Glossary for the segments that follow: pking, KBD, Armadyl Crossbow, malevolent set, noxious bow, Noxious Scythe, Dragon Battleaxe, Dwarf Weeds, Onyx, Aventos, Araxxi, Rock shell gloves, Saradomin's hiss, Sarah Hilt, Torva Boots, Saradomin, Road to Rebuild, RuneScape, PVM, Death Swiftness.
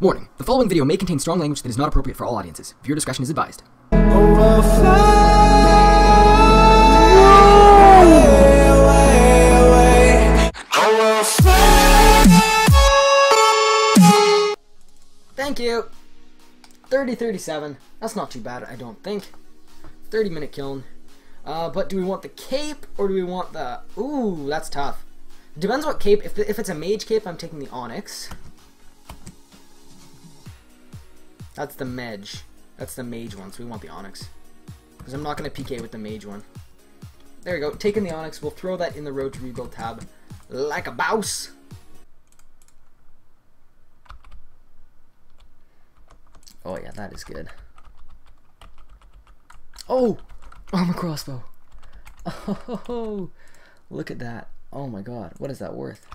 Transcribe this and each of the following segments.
Warning, the following video may contain strong language that is not appropriate for all audiences. Viewer discretion is advised. Thank you! 30-37. That's not too bad, I don't think. 30-minute kiln. But do we want the cape, or do we want the... Ooh, that's tough. Depends what cape. If it's a mage cape, I'm taking the Onyx. That's the mage. That's the mage one, so we want the Onyx. Because I'm not going to PK with the mage one. There we go. Taking the Onyx. We'll throw that in the Road to Rebuild tab. Like a bouse. Oh, yeah, that is good. Oh! Armadyl Crossbow. Oh, look at that. Oh my god, what is that worth?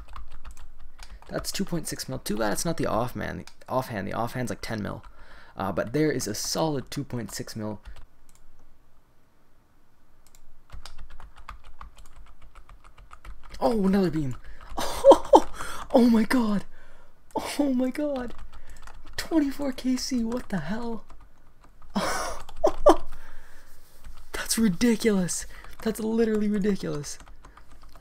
That's 2.6 mil. Too bad it's not the offhand. The offhand's like 10 mil. But there is a solid 2.6 mil. Oh, another beam. Oh my god. Oh my god. 24 KC, what the hell? That's ridiculous. That's literally ridiculous.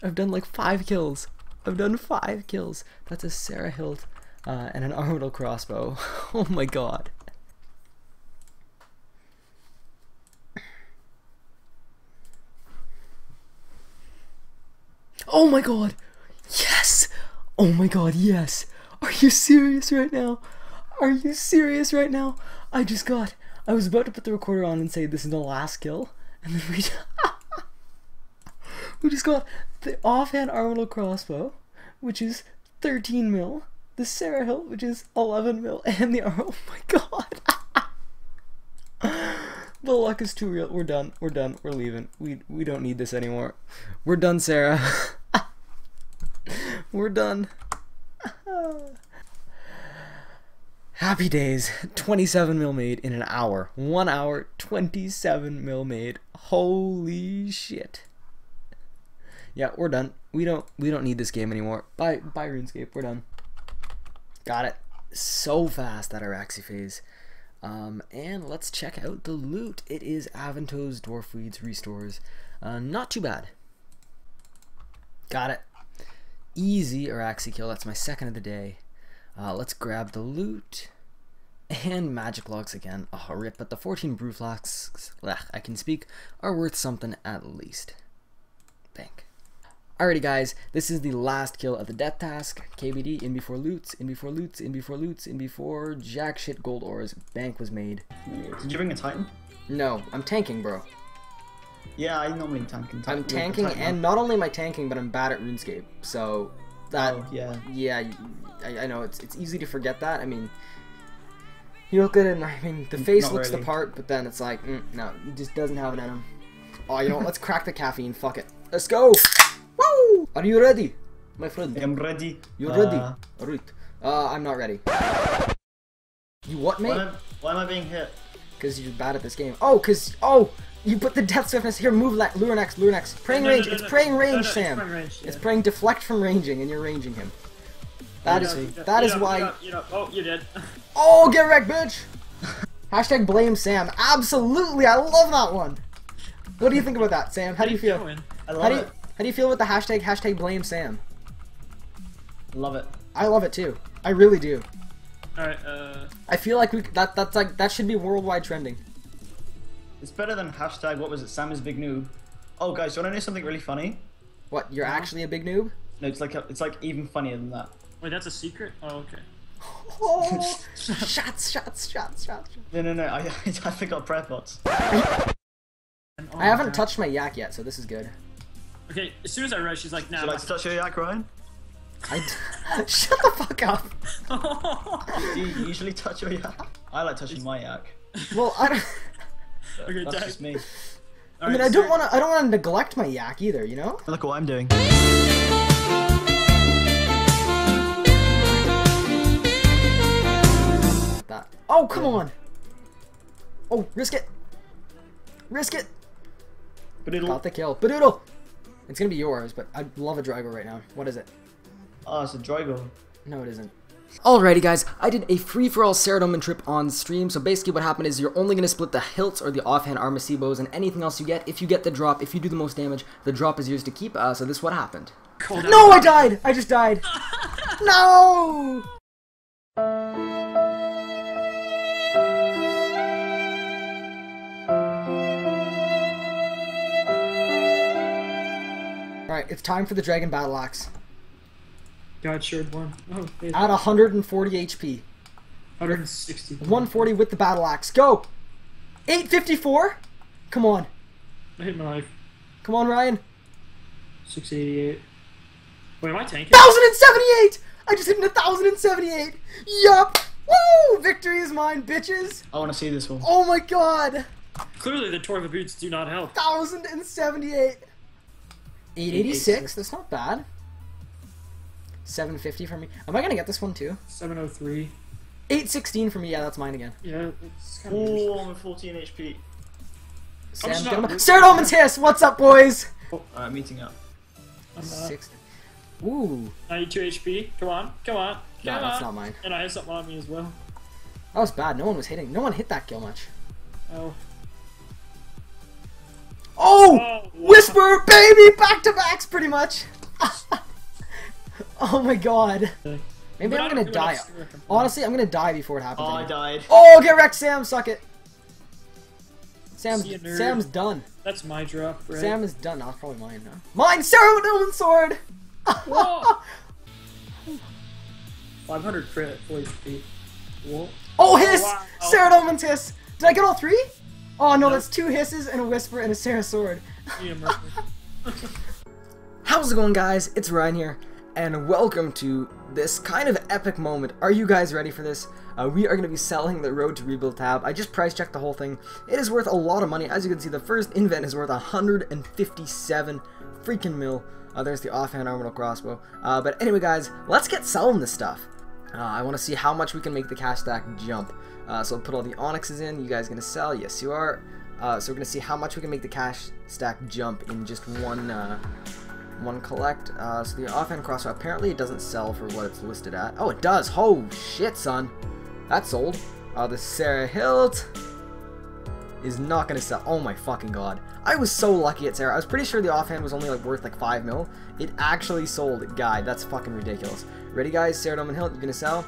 I've done like 5 kills. I've done 5 kills. That's a Sarah Hilt and an Armadyl Crossbow. Oh my god. Oh my god. Yes. Oh my god, yes. Are you serious right now? Are you serious right now? I was about to put the recorder on and say this is the last kill. And then we just got the offhand Armadyl Crossbow, which is 13 mil, the Sarah Hilt, which is 11 mil, and the oh my god. The luck is too real. We're done. We're done. We're leaving. We don't need this anymore. We're done, Sarah. We're done. Happy days. 27 mil made in an hour. 1 hour, 27 mil made. Holy shit. Yeah, we're done. We don't need this game anymore. Bye RuneScape, we're done. Got it. So fast, that Araxxi phase. And let's check out the loot. It is Aventos, Dwarf Weeds, Restores. Not too bad. Got it. Easy Araxxi kill. That's my second of the day. Let's grab the loot. And magic logs again. Oh, rip, but the 14 brew flasks, I can speak, are worth something at least. Bank. Alrighty guys, this is the last kill of the death task. KBD, in before loots, in before loots, in before loots, in before jack shit gold ores. Bank was made. Did you bring a Titan? No, I'm tanking, bro. Yeah, I normally tank and tank. I'm tanking, and not only am I tanking, but I'm bad at RuneScape. So, that... Oh, yeah. Yeah, I know, it's easy to forget that. I mean, you look at it and I mean, the face looks the part, but then it's like, no, it just doesn't have it in him. Oh, you know what, let's crack the caffeine, fuck it. Let's go! Woo! Are you ready, my friend? I'm ready. You're ready? Alright. I'm not ready. You what, mate? Why am I being hit? Because you're bad at this game. Oh, because, oh! You put the Death Swiftness here, move like, lure next. Praying range, it's praying range, Sam. It's praying deflect from ranging, and you're ranging him. That is why... Oh, you did. Oh, get wrecked, bitch! Hashtag blame Sam. Absolutely, I love that one! What do you think about that, Sam? How do you feel? How do you feel with the hashtag blame Sam? Love it. I love it too. I really do. Alright, I feel like that should be worldwide trending. It's better than hashtag, what was it, Sam is big noob. Oh guys, do you wanna know something really funny? What, you're actually a big noob? No, it's like even funnier than that. Wait, that's a secret? Oh, okay. Oh, shots. No, I forgot prayer pots. I haven't touched my yak yet, so this is good. Okay, as soon as I rush, she's like, nah. Should I touch your yak, Ryan? Shut the fuck up! Do you usually touch your yak? I like touching my yak. Well, I don't... Okay, that's just me. I mean, I don't want to neglect my yak either, you know? Look what I'm doing. That. Oh, come on! Oh, risk it! Risk it! Badoodle. Got the kill. Badoodle! It's gonna be yours, but I'd love a Drago right now. What is it? Oh, it's a Drago. No, it isn't. Alrighty guys, I did a free-for-all Saradomin trip on stream, so basically what happened is you're only going to split the hilts or the offhand armor bows and anything else you get. If you get the drop, if you do the most damage, the drop is yours to keep, so this is what happened. Cold no, I died! I just died! No! Alright, it's time for the Dragon Battleaxe. God shared one. Oh, at 140 HP. 160. 140 with the Battleaxe. Go! 854? Come on. I hit my life. Come on, Ryan. 688. Wait, am I tanking? 1078! I just hit 1078! Yup! Woo! Victory is mine, bitches! I want to see this one. Oh my god! Clearly the Torva Boots do not help. 1078! 886, that's not bad. 750 for me. Am I going to get this one too? 703. 816 for me, yeah, that's mine again. Yeah, it's kind of... Ooh, I'm at 14 HP. Saradomin's hiss! What's up, boys? Oh, meeting up. 6. Ooh. 92 HP. Come on, come on. No, that's not mine. And I have something on me as well. That was bad. No one was hitting. No one hit that kill much. Oh. Oh! Oh Whisper, baby! Back to backs, pretty much. Oh my god. Maybe I'm gonna die. Honestly, I'm gonna die before it happens. Oh, anymore. I died. Oh, get wrecked, Sam! Suck it! Sam's done. That's my drop, right? Sam is done. That's probably mine now. Mine! Saradomin's sword! 500 crit, 40 feet. Whoa. Oh, hiss! Wow. Saradomin's hiss! Did I get all three? Oh no, that's two hisses and a whisper and a Sarah sword. Yeah, how's it going, guys? It's Ryan here, and welcome to this kind of epic moment. Are you guys ready for this? We are going to be selling the Road to Rebuild tab. I just price checked the whole thing. It is worth a lot of money. As you can see, the first invent is worth 157 freaking mil. There's the offhand Armadyl Crossbow. But anyway, guys, let's get selling this stuff. I want to see how much we can make the cash stack jump. So I'll put all the Onyxes in. You guys going to sell? Yes, you are. So we're going to see how much we can make the cash stack jump in just one collect. So the offhand crossbow, apparently it doesn't sell for what it's listed at. Oh, it does. Oh, shit, son. That sold. The Sarah Hilt is not going to sell. Oh my fucking god. I was so lucky at Sarah. I was pretty sure the offhand was only like worth like 5 mil. It actually sold. Guy, that's fucking ridiculous. Ready, guys? Saradomin Hilt, you're going to sell.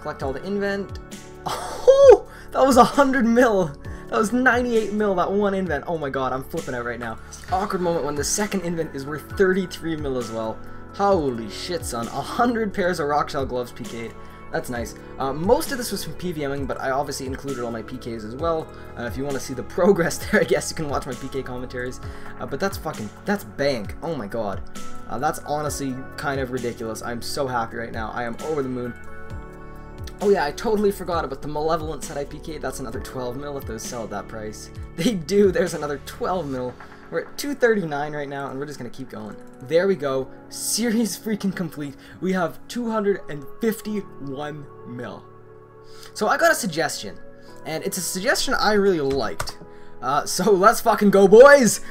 Collect all the invent. Oh, that was 100 mil. That was 98 mil, that one invent. Oh my god, I'm flipping out right now. Awkward moment when the second invent is worth 33 mil as well. Holy shit, son. 100 pairs of Rock shell gloves PK'd. That's nice. Most of this was from PVMing, but I obviously included all my PKs as well. If you want to see the progress there, I guess you can watch my PK commentaries. But that's fucking... that's bank. Oh my god. That's honestly kind of ridiculous. I'm so happy right now. I am over the moon. Oh yeah, I totally forgot about the malevolent set I PK'd. That's another 12 mil if those sell at that price. They do. There's another 12 mil. We're at 239 right now, and we're just going to keep going. There we go. Series freaking complete. We have 251 mil. So I got a suggestion, and it's a suggestion I really liked. So let's fucking go, boys!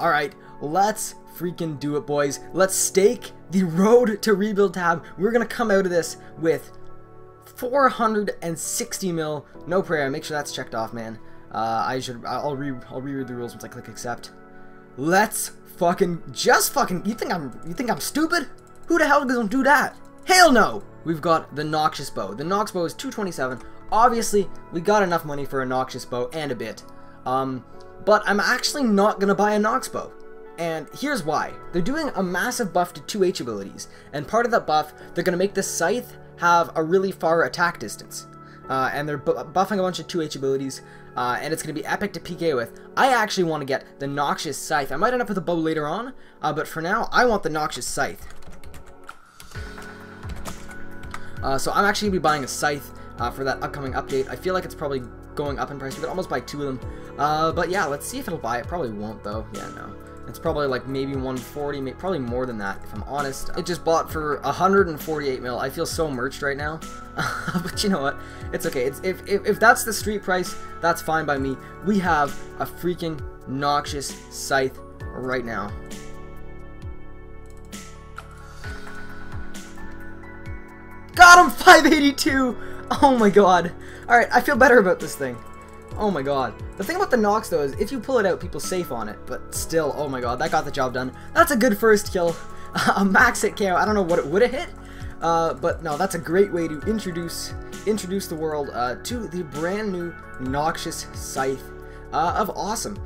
Alright, let's freaking do it, boys. Let's stake the Road to Rebuild tab. We're going to come out of this with 460 mil. No prayer. Make sure that's checked off, man. I'll reread the rules once I click accept. Let's fucking you think I'm stupid? Who the hell doesn't do that? Hell no! We've got the Noxious Bow. The Nox Bow is 227. Obviously, we got enough money for a Noxious Bow and a bit. But I'm actually not gonna buy a Nox Bow. And here's why. They're doing a massive buff to 2H abilities, and part of that buff, they're gonna make the Scythe have a really far attack distance. And they're buffing a bunch of 2H abilities, and it's going to be epic to PK with. I actually want to get the Noxious Scythe. I might end up with a bow later on, but for now, I want the Noxious Scythe. So I'm actually going to be buying a Scythe for that upcoming update. I feel like it's probably going up in price. We could almost buy two of them. But yeah, let's see if it'll buy it. Probably won't, though. Yeah, no. It's probably like maybe 140, maybe, probably more than that, if I'm honest. It just bought for 148 mil. I feel so merched right now. But you know what? It's okay. It's, if that's the street price, that's fine by me. We have a freaking Noxious Scythe right now. Got him! 582! Oh my god. Alright, I feel better about this thing. Oh my god. The thing about the Nox though is if you pull it out, people safe on it. But still, oh my god, that got the job done. That's a good first kill. A max hit KO. I don't know what it would have hit. But no, that's a great way to introduce the world to the brand new Noxious Scythe of awesome.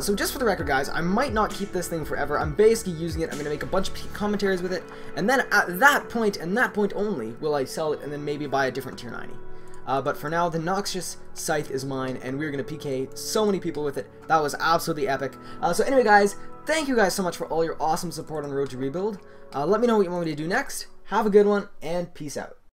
So just for the record, guys, I might not keep this thing forever. I'm basically using it. I'm gonna make a bunch of commentaries with it, and then at that point and that point only will I sell it, and then maybe buy a different tier 90. But for now, the Noxious Scythe is mine, and we're going to PK so many people with it. That was absolutely epic. So anyway, guys, thank you guys so much for all your awesome support on Road to Rebuild. Let me know what you want me to do next. Have a good one, and peace out.